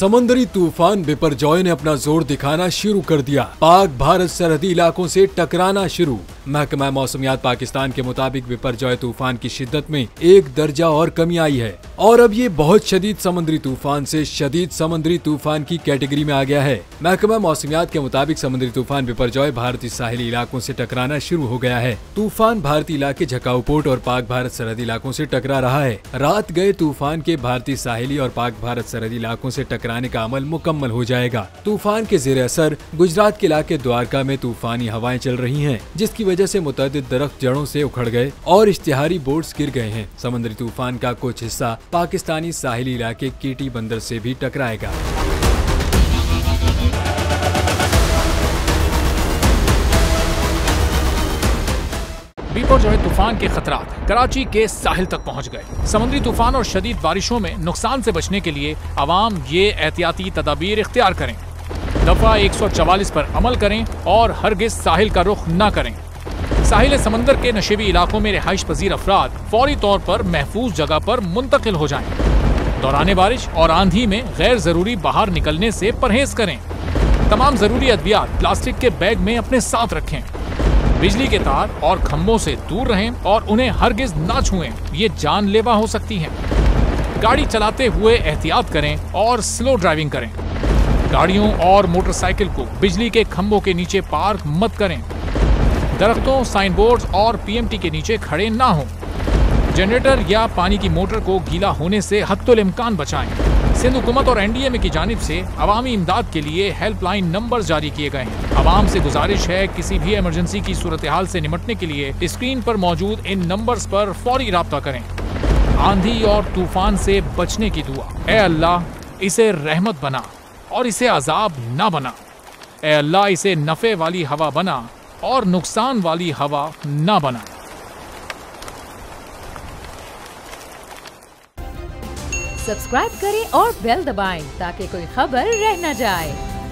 समुद्री तूफान बिपरजॉय ने अपना जोर दिखाना शुरू कर दिया। पाक भारत सरहदी इलाकों से टकराना शुरू। महकमा मौसमियात पाकिस्तान के मुताबिक बिपरजॉय तूफान की शिद्दत में 1 दर्जा और कमी आई है और अब ये बहुत शदीद समुद्री तूफान से शदीद समुद्री तूफान की कैटेगरी में आ गया है। महकमा मौसमियात के मुताबिक समुद्री तूफान बिपरजॉय भारतीय साहिली इलाकों से टकराना शुरू हो गया है। तूफान भारतीय इलाके झकाऊ पोर्ट और पाक भारत सरहदी इलाकों से टकरा रहा है। रात गए तूफान के भारतीय साहिली और पाक भारत सरहदी इलाकों से टकराने का अमल मुकम्मल हो जाएगा। तूफान के जेर असर गुजरात के इलाके द्वारका में तूफानी हवाएं चल रही हैं, जिसकी वजह से मुतअद्दिद दरख्त जड़ों से उखड़ गए और इश्तिहारी बोर्ड्स गिर गए हैं। समुद्री तूफान का कुछ हिस्सा पाकिस्तानी साहिली इलाके कीटी बंदर से भी टकराएगा। बिपरजॉय तूफान के खतरात कराची के साहिल तक पहुंच गए। समुद्री तूफान और शदीद बारिशों में नुकसान से बचने के लिए आवाम ये एहतियाती तदाबीर इख्तियार करें। दफा 144 पर अमल करें और हरगिज साहिल का रुख ना करें। साहिल समंदर के नशेबी इलाकों में रिहाइश पजीर अफराद फौरी तौर पर महफूज जगह पर मुंतकिल हो जाएं। दौरान बारिश और आंधी में गैर जरूरी बाहर निकलने से परहेज करें। तमाम जरूरी अद्वियात प्लास्टिक के बैग में अपने साथ रखें। बिजली के तार और खम्भों से दूर रहें और उन्हें हरगिज ना छुएं, ये जानलेवा हो सकती है। गाड़ी चलाते हुए एहतियात करें और स्लो ड्राइविंग करें। गाड़ियों और मोटरसाइकिल को बिजली के खम्भों के नीचे पार्क मत करें। दरख्तों, साइन बोर्ड्स और पीएमटी के नीचे खड़े ना हों। जनरेटर या पानी की मोटर को गीला होने से हद्दुल इम्कान बचाएं। सिंध हुकूमत और एनडीएमए की जानिब से अवामी इमदाद के लिए हेल्पलाइन नंबर जारी किए गए हैं। अवाम से गुजारिश है किसी भी इमरजेंसी की सूरत हाल से निमटने के लिए स्क्रीन पर मौजूद इन नंबर्स पर फौरी राब्ता करें। आंधी और तूफान से बचने की दुआ। ए अल्लाह, इसे रहमत बना और इसे अजाब ना बना। ए अल्लाह, इसे नफ़े वाली हवा बना और नुकसान वाली हवा ना बना। सब्सक्राइब करें और बेल दबाएं ताकि कोई खबर रह न जाए।